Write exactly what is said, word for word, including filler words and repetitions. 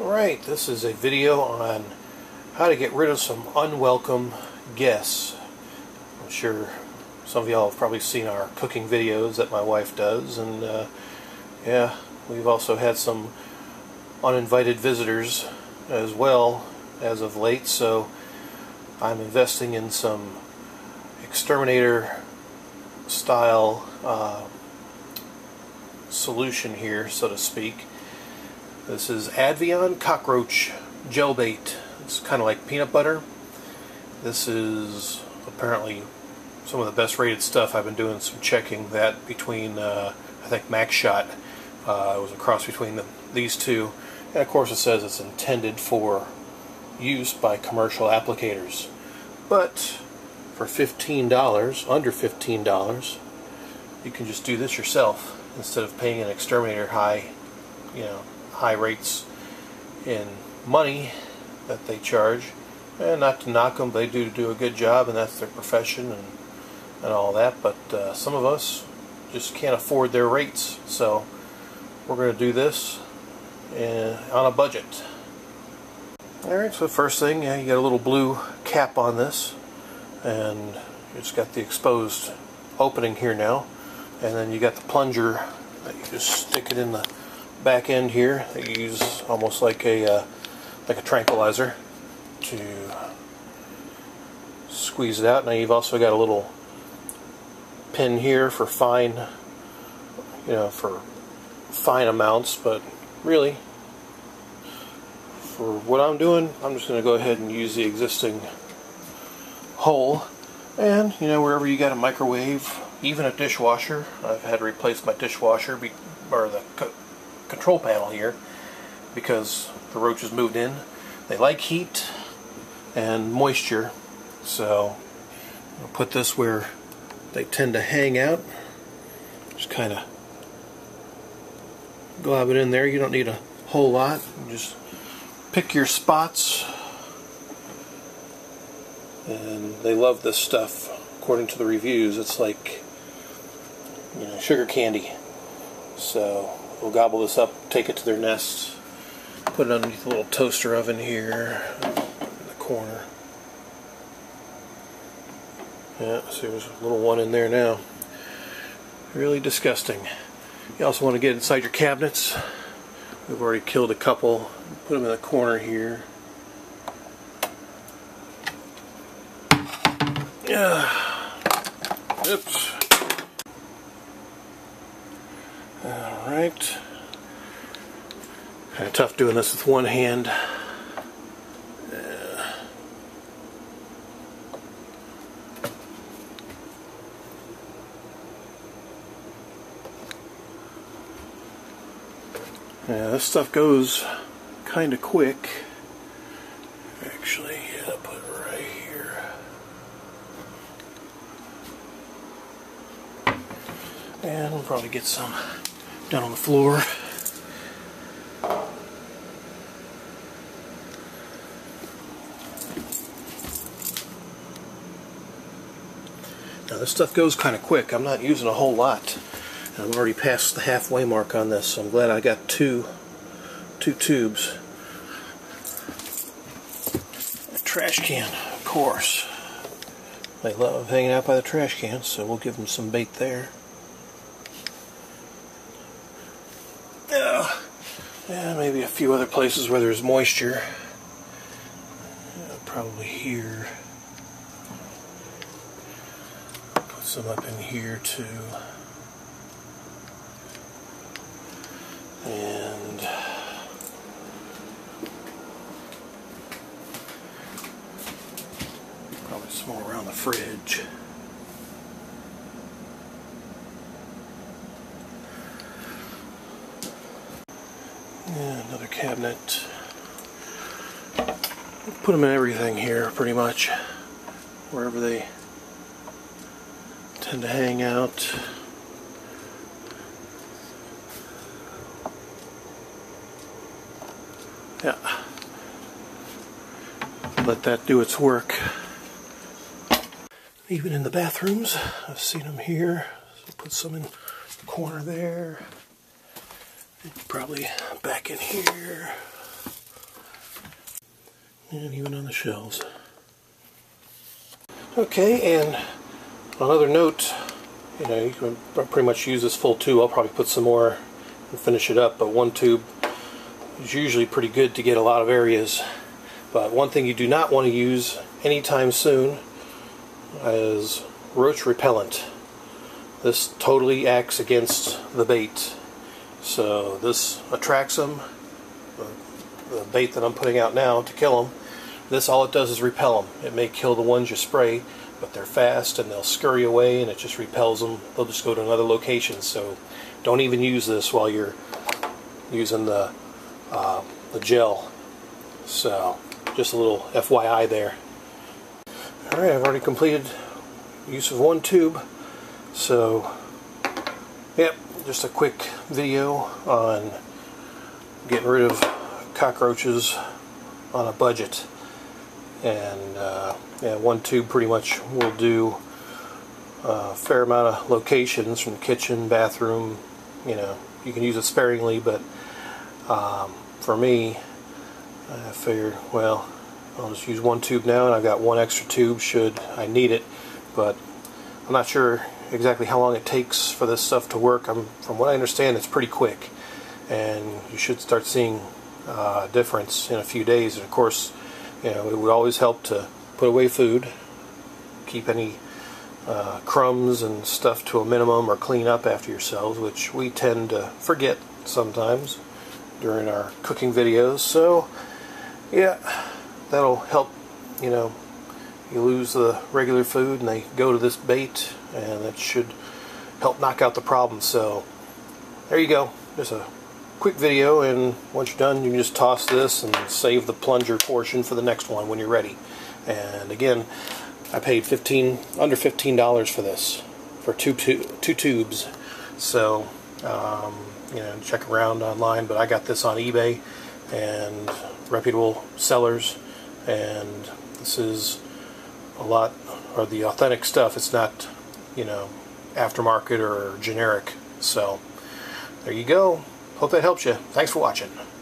Alright, this is a video on how to get rid of some unwelcome guests. I'm sure some of y'all have probably seen our cooking videos that my wife does, and uh, yeah, we've also had some uninvited visitors as well as of late, so I'm investing in some exterminator style uh, solution here, so to speak. This is Advion Cockroach Gel Bait. It's kind of like peanut butter. This is apparently some of the best rated stuff. I've been doing some checking that between, uh, I think, Max Shot. Uh, it was a cross between the, these two. And of course it says it's intended for use by commercial applicators. But for fifteen dollars, under fifteen dollars, you can just do this yourself instead of paying an exterminator high, you know, high rates in money that they charge. And not to knock them, they do do a good job, and that's their profession and, and all that, but uh, some of us just can't afford their rates, so we're going to do this in, on a budget. Alright, so first thing, yeah, you got a little blue cap on this, and it's got the exposed opening here now, and then you got the plunger that you just stick it in the back end here. They use almost like a uh, like a tranquilizer to squeeze it out. Now you've also got a little pin here for fine, you know, for fine amounts. But really, for what I'm doing, I'm just going to go ahead and use the existing hole. And you know, wherever you got a microwave, even a dishwasher. I've had to replace my dishwasher be or the co control panel here because the roaches moved in. They like heat and moisture, so I'll put this where they tend to hang out. Just kind of glob it in there. You don't need a whole lot. You just pick your spots, and they love this stuff. According to the reviews, it's like, you know, sugar candy. So we'll gobble this up, take it to their nest, put it underneath a little toaster oven here in the corner. Yeah, see, there's a little one in there now. Really disgusting. You also want to get inside your cabinets. We've already killed a couple. Put them in the corner here. Yeah. Oops. Alright. Kind of tough doing this with one hand. Yeah. Yeah, this stuff goes kind of quick. Actually, yeah, I'll put it right here. And we'll probably get some down on the floor. Now this stuff goes kind of quick. I'm not using a whole lot. And I'm already past the halfway mark on this, so I'm glad I got two, two tubes. A trash can, of course. They love hanging out by the trash can, so we'll give them some bait there. Yeah, maybe a few other places where there's moisture. Yeah, probably here. Put some up in here too. And probably some more around the fridge. Another cabinet. Put them in everything here, pretty much. Wherever they tend to hang out. Yeah. Let that do its work. Even in the bathrooms, I've seen them here. So put some in the corner there. Probably back in here. and even on the shells. Okay, and on another note, you know, you can pretty much use this full tube. I'll probably put some more and finish it up, but one tube is usually pretty good to get a lot of areas. But one thing you do not want to use anytime soon is roach repellent. This totally acts against the bait. So this attracts them, the bait that I'm putting out now to kill them. This, all it does is repel them. It may kill the ones you spray, but they're fast and they'll scurry away, and it just repels them. They'll just go to another location. So don't even use this while you're using the, uh, the gel. So just a little F Y I there. All right, I've already completed use of one tube. So, yep, just a quick video on getting rid of cockroaches on a budget. And uh, yeah, one tube pretty much will do a fair amount of locations, from the kitchen, bathroom. You know, you can use it sparingly, but um, for me, I figured, well, I'll just use one tube now, and I've got one extra tube should I need it. But I'm not sure exactly how long it takes for this stuff to work. I'm, from what I understand, it's pretty quick, and you should start seeing uh, a difference in a few days. And of course, you know, it would always help to put away food, keep any uh, crumbs and stuff to a minimum, or clean up after yourselves, which we tend to forget sometimes during our cooking videos. So yeah, that'll help. You know, you lose the regular food and they go to this bait, and that should help knock out the problem. So there you go, just a quick video, and once you're done, you can just toss this and save the plunger portion for the next one when you're ready. And again, I paid fifteen under fifteen dollars for this, for two, two, two tubes. So um, you know, check around online, but I got this on eBay and reputable sellers, and this is a lot, or the authentic stuff. It's not, you know, aftermarket or generic. So there you go. Hope that helps you. Thanks for watching.